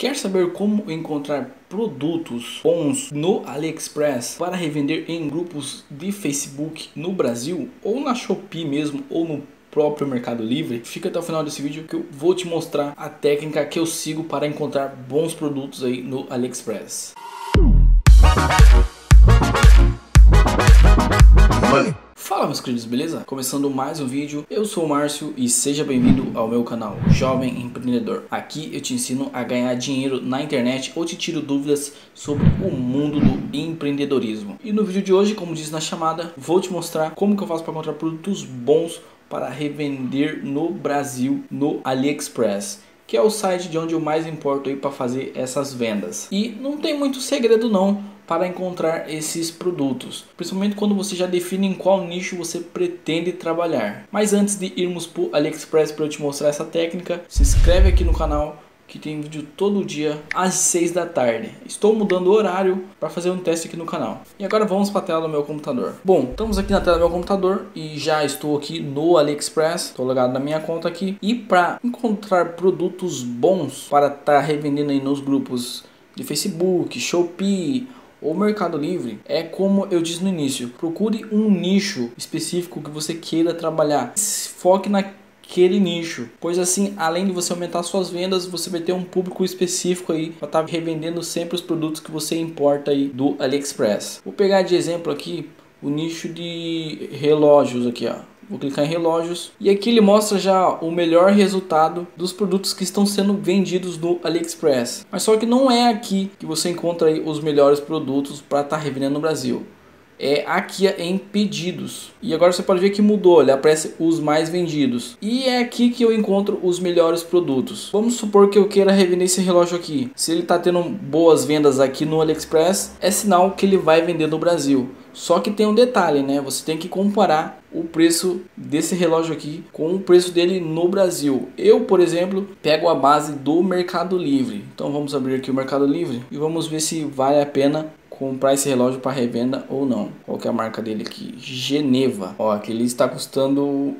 Quer saber como encontrar produtos bons no AliExpress para revender em grupos de Facebook no Brasil ou na Shopee mesmo ou no próprio Mercado Livre? Fica até o final desse vídeo que eu vou te mostrar a técnica que eu sigo para encontrar bons produtos aí no AliExpress. Fala meus queridos, beleza? Começando mais um vídeo, eu sou o Márcio e seja bem-vindo ao meu canal Jovem Empreendedor. Aqui eu te ensino a ganhar dinheiro na internet ou te tiro dúvidas sobre o mundo do empreendedorismo. E no vídeo de hoje, como diz na chamada, vou te mostrar como que eu faço para encontrar produtos bons para revender no Brasil no AliExpress, que é o site de onde eu mais importo aí para fazer essas vendas. E não tem muito segredo não para encontrar esses produtos, principalmente quando você já define em qual nicho você pretende trabalhar. Mas antes de irmos para o AliExpress para eu te mostrar essa técnica, se inscreve aqui no canal que tem vídeo todo dia às 6 da tarde. Estou mudando o horário para fazer um teste aqui no canal. E agora vamos para a tela do meu computador. Bom, estamos aqui na tela do meu computador e já estou aqui no AliExpress. Estou logado na minha conta aqui. E para encontrar produtos bons para estar revendendo aí nos grupos de Facebook, Shopee ou Mercado Livre, é como eu disse no início, procure um nicho específico que você queira trabalhar, foque naquele nicho, pois assim, além de você aumentar suas vendas, você vai ter um público específico aí para estar revendendo sempre os produtos que você importa aí do AliExpress. Vou pegar de exemplo aqui o nicho de relógios aqui, ó. Vou clicar em relógios e aqui ele mostra já o melhor resultado dos produtos que estão sendo vendidos no AliExpress. Mas só que não é aqui que você encontra aí os melhores produtos para estar revendendo no Brasil. É aqui em pedidos. E agora você pode ver que mudou, ele aparece os mais vendidos. E é aqui que eu encontro os melhores produtos. Vamos supor que eu queira revender esse relógio aqui. Se ele está tendo boas vendas aqui no AliExpress, é sinal que ele vai vender no Brasil. Só que tem um detalhe, né? Você tem que comparar o preço desse relógio aqui com o preço dele no Brasil. Eu, por exemplo, pego a base do Mercado Livre. Então vamos abrir aqui o Mercado Livre e vamos ver se vale a pena comprar esse relógio para revenda ou não. Qual que é a marca dele aqui? Geneva. Ó, aquele está custando...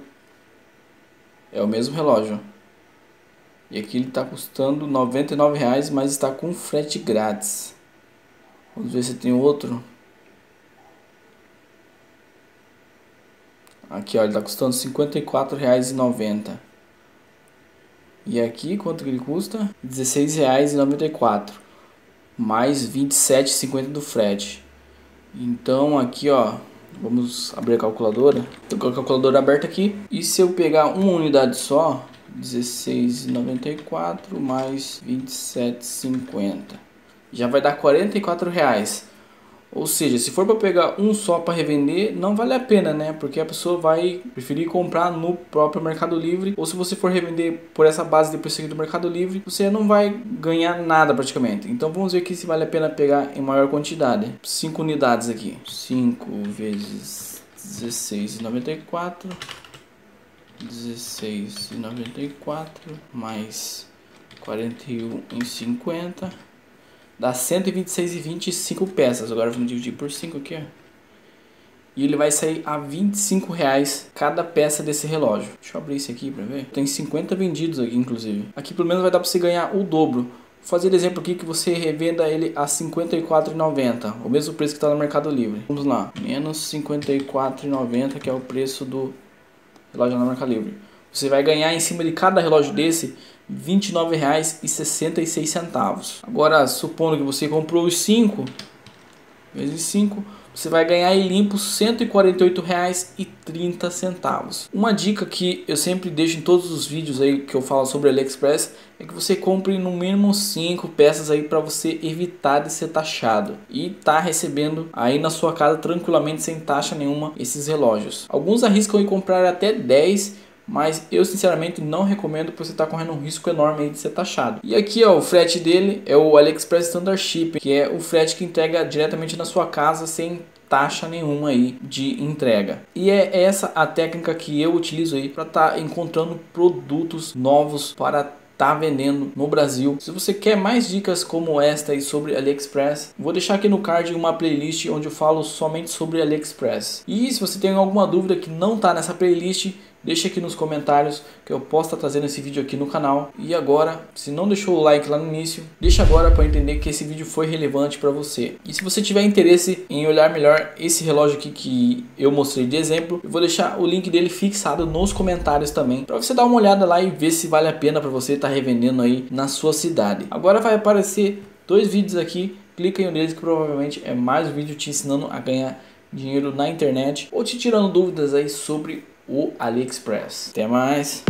é o mesmo relógio. E aqui ele está custando R$ 99,00, mas está com frete grátis. Vamos ver se tem outro. Aqui, ó, ele está custando R$ 54,90. E aqui, quanto que ele custa? R$ 16,94. Mais R$ 27,50 do frete. Então aqui, ó, vamos abrir a calculadora. Estou com a calculadora aberta aqui. E se eu pegar uma unidade só, R$ 16,94 mais R$ 27,50. Já vai dar R$ 44,00. Ou seja, se for para pegar um só para revender, não vale a pena, né? Porque a pessoa vai preferir comprar no próprio Mercado Livre. Ou se você for revender por essa base de preço do Mercado Livre, você não vai ganhar nada praticamente. Então vamos ver aqui se vale a pena pegar em maior quantidade. 5 unidades aqui. 5 vezes 16,94. 16,94 mais 41,50. Dá 126,25 peças. Agora vamos dividir por 5 aqui, ó. E ele vai sair a R$ 25,00 cada peça desse relógio. Deixa eu abrir esse aqui para ver. Tem 50 vendidos aqui, inclusive. Aqui pelo menos vai dar para você ganhar o dobro. Vou fazer exemplo aqui que você revenda ele a R$ 54,90. O mesmo preço que está no Mercado Livre. Vamos lá. Menos R$ 54,90, que é o preço do relógio no Mercado Livre. Você vai ganhar em cima de cada relógio desse R$ 29,66. Agora, supondo que você comprou os 5 vezes 5, você vai ganhar em limpo R$ 148,30. Uma dica que eu sempre deixo em todos os vídeos aí que eu falo sobre AliExpress é que você compre no mínimo 5 peças aí para você evitar de ser taxado e tá recebendo aí na sua casa tranquilamente sem taxa nenhuma esses relógios. Alguns arriscam em comprar até 10. Mas eu sinceramente não recomendo, porque você está correndo um risco enorme de ser taxado. E aqui, ó, o frete dele é o AliExpress Standard Shipping, que é o frete que entrega diretamente na sua casa sem taxa nenhuma aí de entrega. E é essa a técnica que eu utilizo aí para estar encontrando produtos novos para tá vendendo no Brasil. Se você quer mais dicas como esta aí sobre AliExpress, vou deixar aqui no card uma playlist onde eu falo somente sobre AliExpress. E se você tem alguma dúvida que não tá nessa playlist, Deixa aqui nos comentários que eu posso estar trazendo esse vídeo aqui no canal. E agora, se não deixou o like lá no início, deixa agora para entender que esse vídeo foi relevante para você. E se você tiver interesse em olhar melhor esse relógio aqui que eu mostrei de exemplo, eu vou deixar o link dele fixado nos comentários também, para você dar uma olhada lá e ver se vale a pena para você estar revendendo aí na sua cidade. Agora vai aparecer dois vídeos aqui, clica em um deles que provavelmente é mais um vídeo te ensinando a ganhar dinheiro na internet ou te tirando dúvidas aí sobre o AliExpress. Até mais.